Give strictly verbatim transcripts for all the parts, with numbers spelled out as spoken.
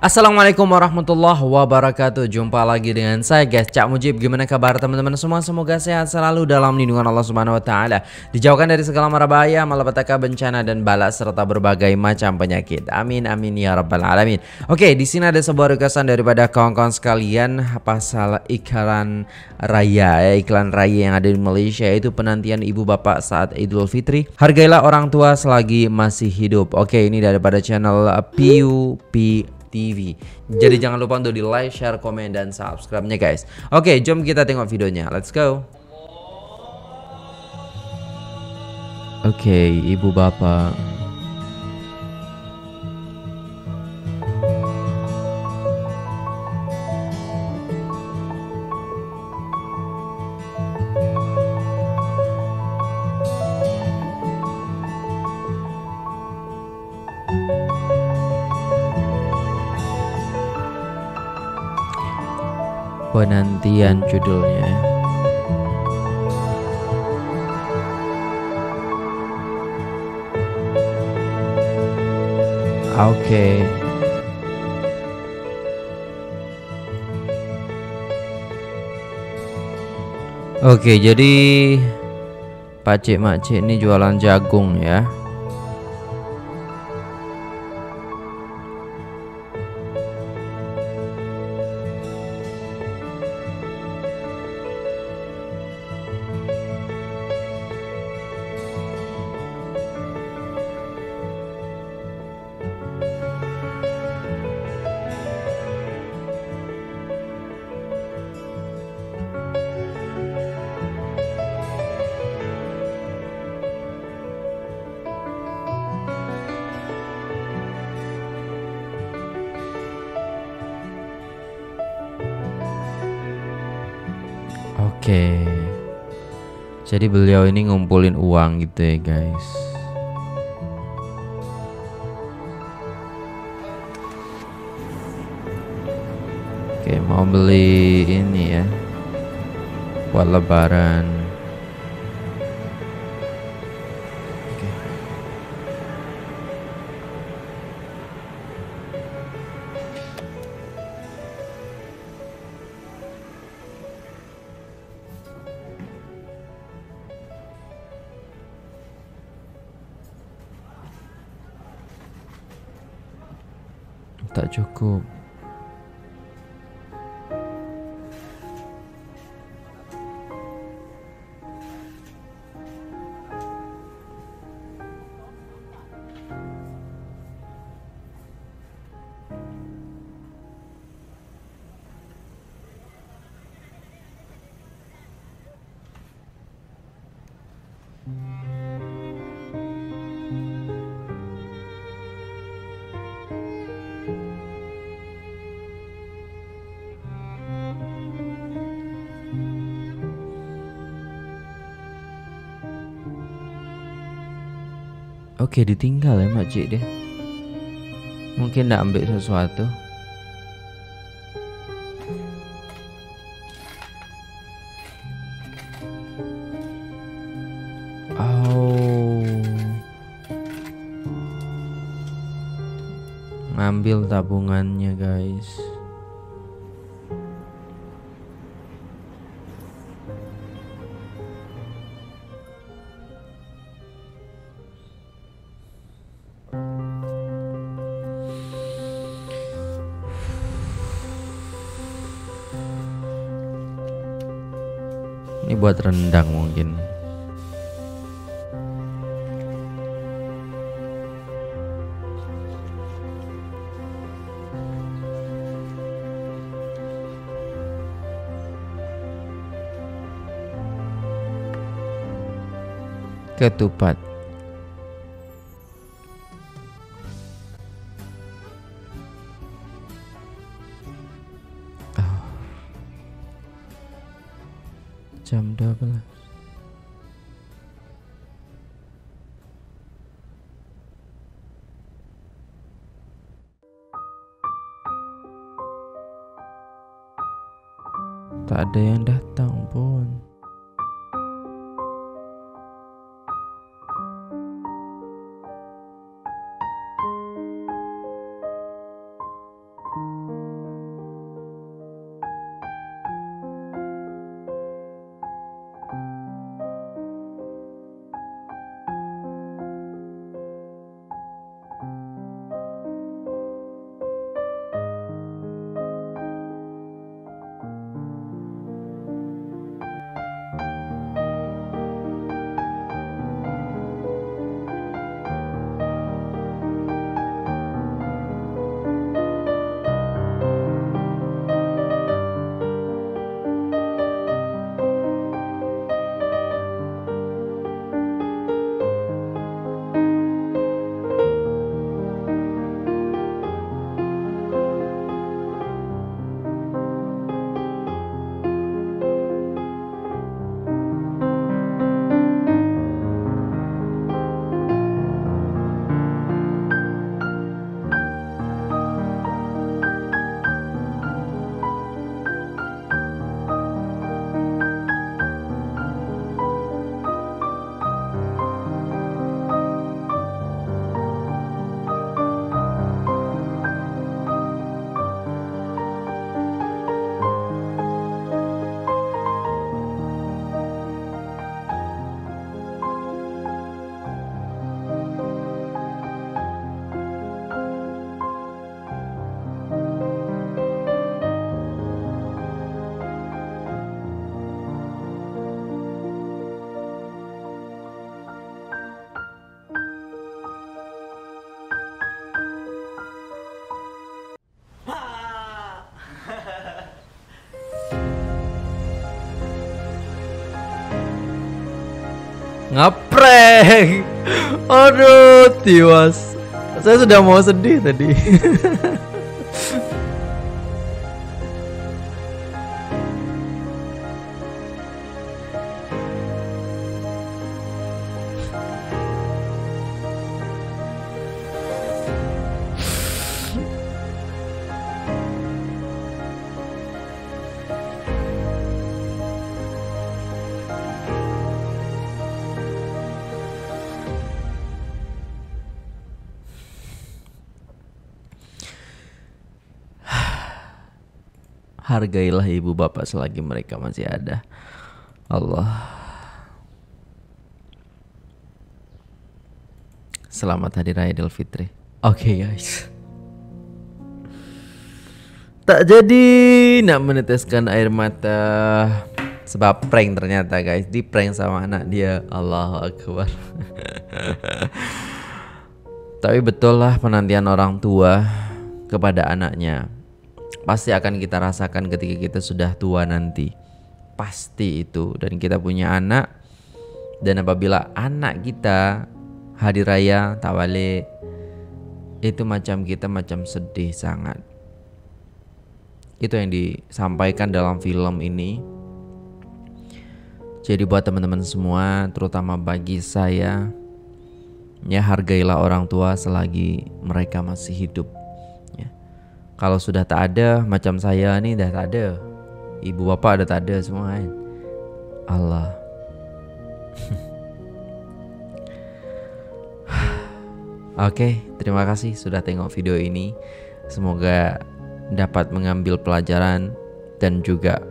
Assalamualaikum warahmatullahi wabarakatuh. Jumpa lagi dengan saya guys, Cak Mujib. Gimana kabar teman-teman semua? Semoga sehat selalu dalam lindungan Allah Subhanahu wa taala. Dijauhkan dari segala mara bahaya, malapetaka, bencana dan bala serta berbagai macam penyakit. Amin amin ya rabbal alamin. Oke, di sini ada sebuah requestan daripada kawan-kawan sekalian pasal iklan raya, ya, iklan raya yang ada di Malaysia yaitu penantian ibu bapak saat Idul Fitri. Hargailah orang tua selagi masih hidup. Oke, ini daripada channel Piu Piu T V. Jadi jangan lupa untuk di like, share, komen, dan subscribe-nya guys. Oke, jom kita tengok videonya. Let's go. Oke, ibu bapak. Penantian judulnya. Oke. Okay. Oke, okay, jadi Pakcik Makcik ini jualan jagung ya. Oke, okay. Jadi beliau ini ngumpulin uang gitu ya guys. Oke, okay, mau beli ini ya buat lebaran. Okay. Tak cukup. Oke, ditinggal ya makcik dia. Mungkin nak ambil sesuatu. Oh, ngambil tabungannya guys. Ini buat rendang mungkin. Ketupat. Jam dua belas. Tak ada yang datang pun. ngeprank. Aduh, tiwas. Saya sudah mau sedih tadi. Hargailah ibu bapak selagi mereka masih ada. Allah. Selamat hari raya Idul Fitri. Oke okay, guys. Tak jadi nak meneteskan air mata sebab prank ternyata guys. Di prank sama anak dia. Allahu Akbar. Tapi betul lah penantian orang tua kepada anaknya pasti akan kita rasakan ketika kita sudah tua nanti. Pasti itu. Dan kita punya anak. Dan apabila anak kita hari raya tawale, itu macam kita macam sedih sangat. Itu yang disampaikan dalam film ini. Jadi buat teman-teman semua, terutama bagi saya, ya hargailah orang tua selagi mereka masih hidup. Kalau sudah tak ada, macam saya nih dah tak ada. Ibu bapak udah tak ada semua kan. Allah. Oke, okay, terima kasih sudah tengok video ini. Semoga dapat mengambil pelajaran dan juga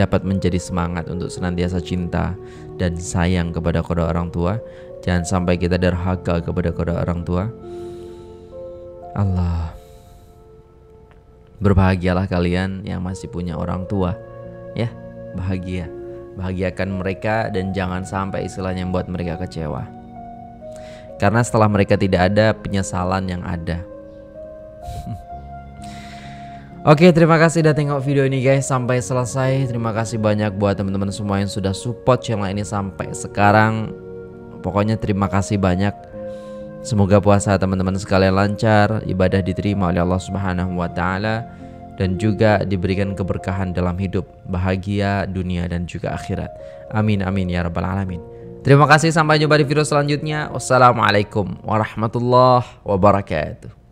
dapat menjadi semangat untuk senantiasa cinta dan sayang kepada kedua orang tua. Jangan sampai kita derhaka kepada kedua orang tua. Allah. Berbahagialah kalian yang masih punya orang tua. Ya, bahagia. Bahagiakan mereka dan jangan sampai istilahnya membuat mereka kecewa. Karena setelah mereka tidak ada, penyesalan yang ada. Oke, terima kasih udah tengok video ini guys sampai selesai. Terima kasih banyak buat teman-teman semua yang sudah support channel ini sampai sekarang. Pokoknya terima kasih banyak. Semoga puasa teman-teman sekalian lancar, ibadah diterima oleh Allah Subhanahu wa Ta'ala, dan juga diberikan keberkahan dalam hidup, bahagia dunia dan juga akhirat. Amin, amin ya Rabbal 'Alamin. Terima kasih, sampai jumpa di video selanjutnya. Wassalamualaikum warahmatullahi wabarakatuh.